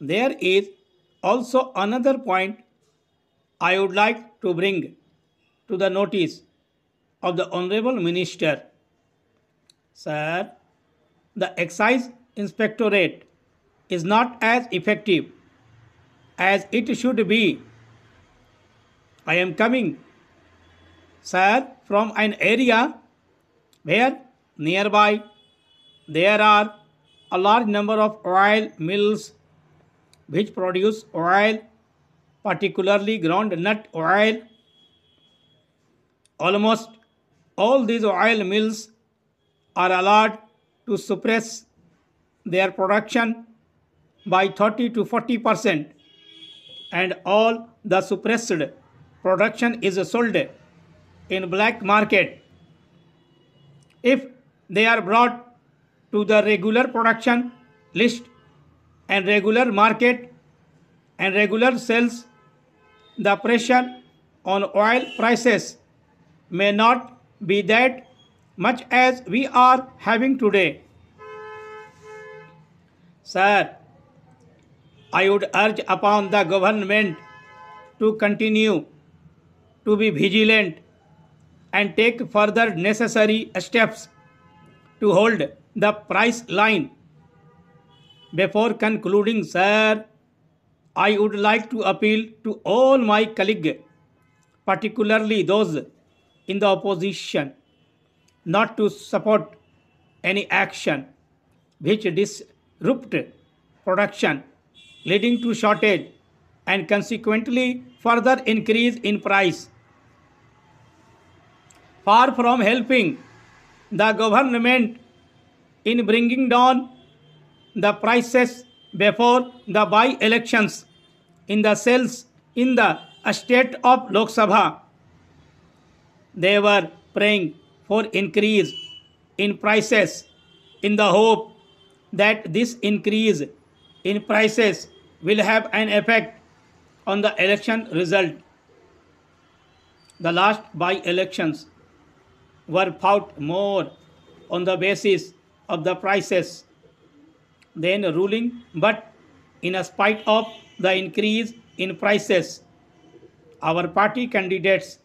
there is also another point I would like to bring to the notice of the Honorable Minister. Sir, the Excise Inspectorate is not as effective as it should be. I am coming, sir, from an area where nearby there are a large number of oil mills which produce oil, particularly groundnut oil. Almost all these oil mills are allowed to suppress their production by 30% to 40%, and all the suppressed production is sold in black market. If they are brought to the regular production list and regular market and regular sales, the pressure on oil prices may not be that much as we are having today. Sir, I would urge upon the government to continue to be vigilant and take further necessary steps to hold the price line. Before concluding, sir, I would like to appeal to all my colleagues, particularly those in the opposition, not to support any action which disrupt production, leading to shortage and consequently further increase in price. Far from helping the government in bringing down the prices before the by-elections in the cells in the state of Lok Sabha, they were praying for increase in prices in the hope that this increase in prices will have an effect on the election result. The last by-elections were fought more on the basis of the prices than ruling, but in spite of the increase in prices, our party candidates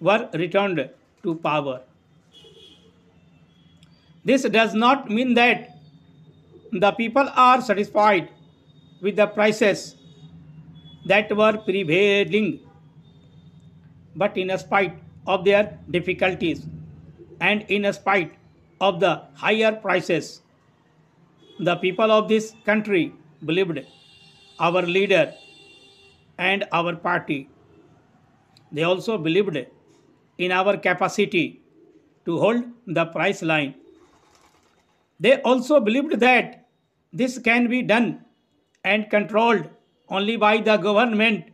were returned to power. This does not mean that the people are satisfied with the prices that were prevailing, but in spite of their difficulties and in spite of the higher prices, the people of this country believed our leader and our party. They also believed in our capacity to hold the price line. They also believed that this can be done and controlled only by the government,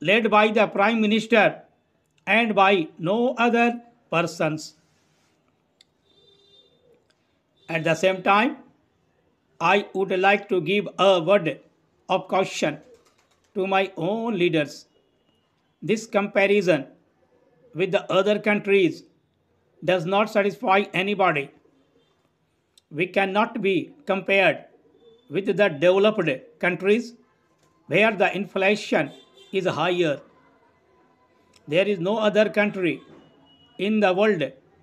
led by the Prime Minister, and by no other persons. At the same time, I would like to give a word of caution to my own leaders. This comparison with the other countries does not satisfy anybody. We cannot be compared with the developed countries where the inflation is higher. There is no other country in the world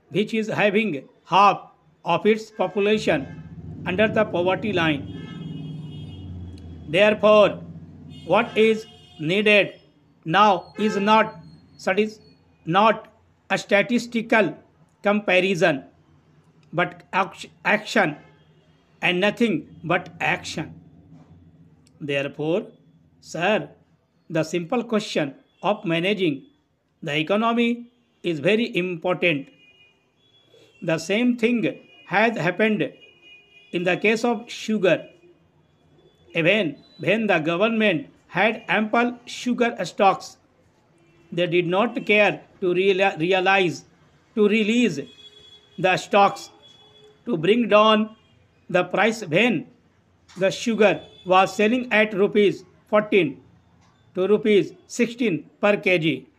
which is having half of its population under the poverty line. Therefore, what is needed now is not a statistical comparison, but action, and nothing but action. Therefore, sir, the simple question of managing the economy is very important. The same thing has happened in the case of sugar. Even when the government had ample sugar stocks, they did not care to release the stocks to bring down the price when the sugar was selling at rupees 14 to rupees 16 per kg.